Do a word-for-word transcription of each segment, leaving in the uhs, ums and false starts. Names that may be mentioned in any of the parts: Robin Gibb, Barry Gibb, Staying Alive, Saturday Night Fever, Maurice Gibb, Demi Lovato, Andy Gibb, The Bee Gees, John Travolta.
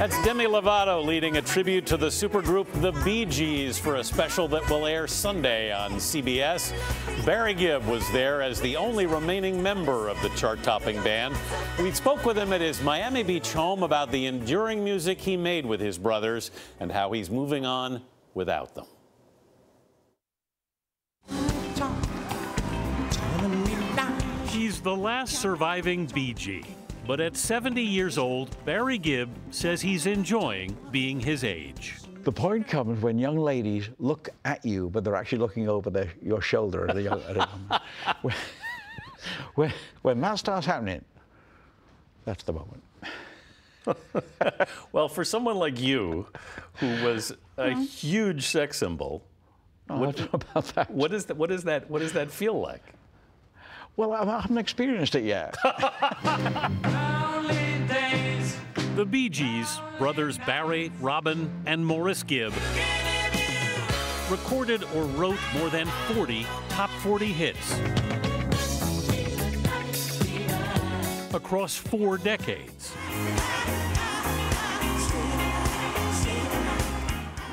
That's Demi Lovato leading a tribute to the supergroup The Bee Gees for a special that will air Sunday on C B S. Barry Gibb was there as the only remaining member of the chart-topping band. We spoke with him at his Miami Beach home about the enduring music he made with his brothers and how he's moving on without them. He's the last surviving Bee Gee. But at seventy years old, Barry Gibb says he's enjoying being his age. The point comes when young ladies look at you, but they're actually looking over their, your shoulder. At the young, at a, when, when, when that starts happening, that's the moment. Well, for someone like you, who was a huge sex symbol, oh, what, I don't know about that. What, is the, what, is that, what does that feel like? Well, I haven't experienced it yet. The Bee Gees, brothers Barry, Robin, and Maurice Gibb, recorded or wrote more than forty top forty hits across four decades.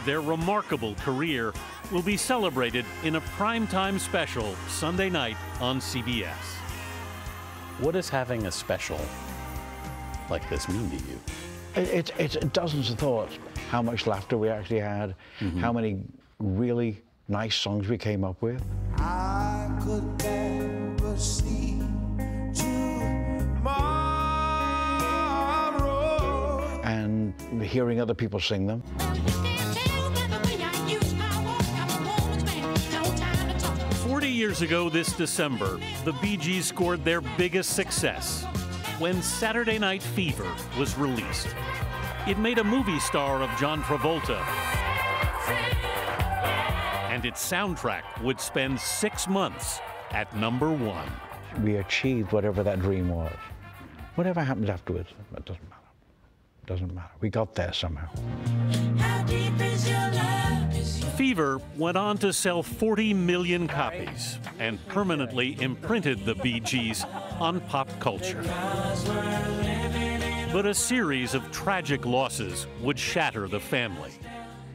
Their remarkable career will be celebrated in a primetime special Sunday night on C B S. What does having a special like this mean to you? It, it, it's dozens of thoughts. How much laughter we actually had, mm-hmm. how many really nice songs we came up with. I could never see tomorrow. And hearing other people sing them. Years ago this December, the Bee Gees scored their biggest success when Saturday Night Fever was released. It made a movie star of John Travolta, and its soundtrack would spend six months at number one. We achieved whatever that dream was. Whatever happens afterwards, it doesn't matter. It doesn't matter. We got there somehow. How deep is your love? Fever went on to sell forty million copies and permanently imprinted the Bee Gees on pop culture. But a series of tragic losses would shatter the family.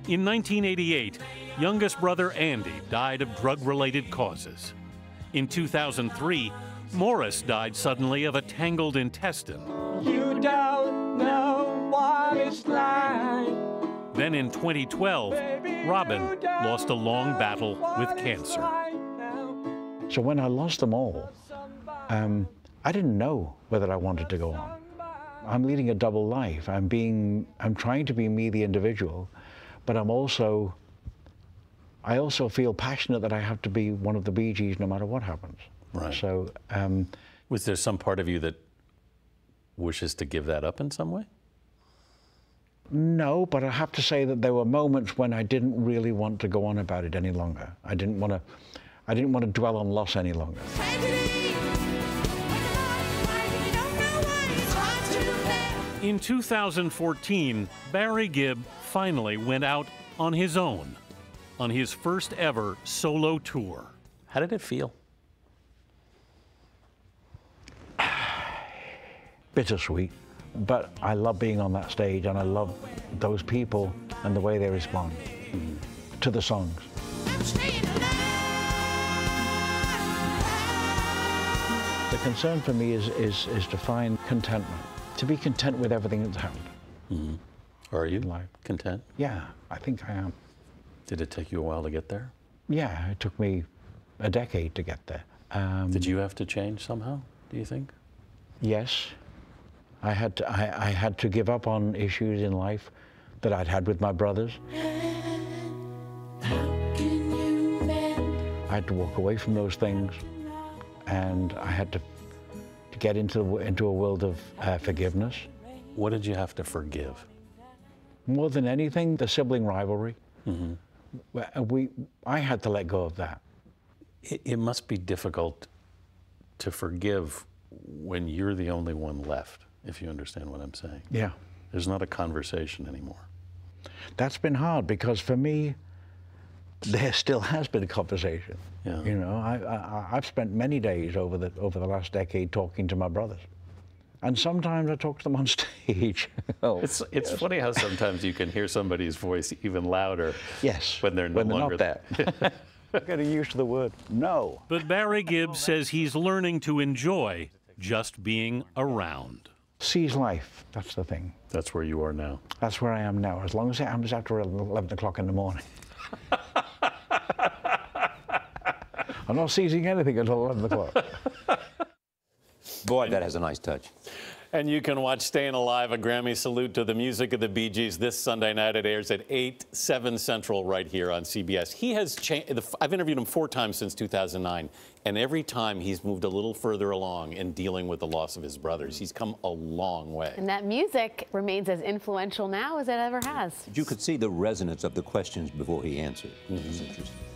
In nineteen eighty-eight, youngest brother Andy died of drug-related causes. In two thousand three, Maurice died suddenly of a tangled intestine. You don't know what it's like. Then in twenty twelve, Robin lost a long battle with cancer. So when I lost them all, um, I didn't know whether I wanted to go on. I'm leading a double life. I'm being, I'm trying to be me, the individual, but I'm also, I also feel passionate that I have to be one of the Bee Gees no matter what happens. Right. So, um, was there some part of you that wishes to give that up in some way? No, but I have to say that there were moments when I didn't really want to go on about it any longer. I didn't want to, I didn't want to dwell on loss any longer. In two thousand fourteen, Barry Gibb finally went out on his own, on his first ever solo tour. How did it feel? Bittersweet. But I love being on that stage, and I love those people and the way they respond mm-hmm. to the songs. The concern for me is, is, is to find contentment, to be content with everything that's happened. Mm-hmm. Are you like, content? Yeah, I think I am. Did it take you a while to get there? Yeah, it took me a decade to get there. Um, Did you have to change somehow, do you think? Yes. I had to, I, I had to give up on issues in life that I'd had with my brothers. I had to walk away from those things, and I had to, to get into, into a world of uh, forgiveness. What did you have to forgive? More than anything, the sibling rivalry. Mm-hmm. we, I had to let go of that. It, it must be difficult to forgive when you're the only one left. If you understand what I'm saying. Yeah. There's not a conversation anymore. That's been hard, because for me, there still has been a conversation. Yeah. You know, I, I, I've spent many days over the, over the last decade talking to my brothers. and sometimes I talk to them on stage. oh, it's it's yes. funny how sometimes you can hear somebody's voice even louder. Yes, when they're no when they're longer not there. I'm getting used to the word no. But Barry Gibb says he's learning to enjoy just being around. Seize life, that's the thing. That's where you are now. That's where I am now, as long as it happens after eleven o'clock in the morning. I'm not seizing anything until eleven o'clock. Boy, that has a nice touch. And you can watch Staying Alive, a Grammy salute to the music of the Bee Gees, this Sunday night. It airs at eight, seven Central right here on C B S. He has changed. I've interviewed him four times since two thousand nine, and every time he's moved a little further along in dealing with the loss of his brothers. He's come a long way. And that music remains as influential now as it ever has. You could see the resonance of the questions before he answered. Mm-hmm. It was interesting.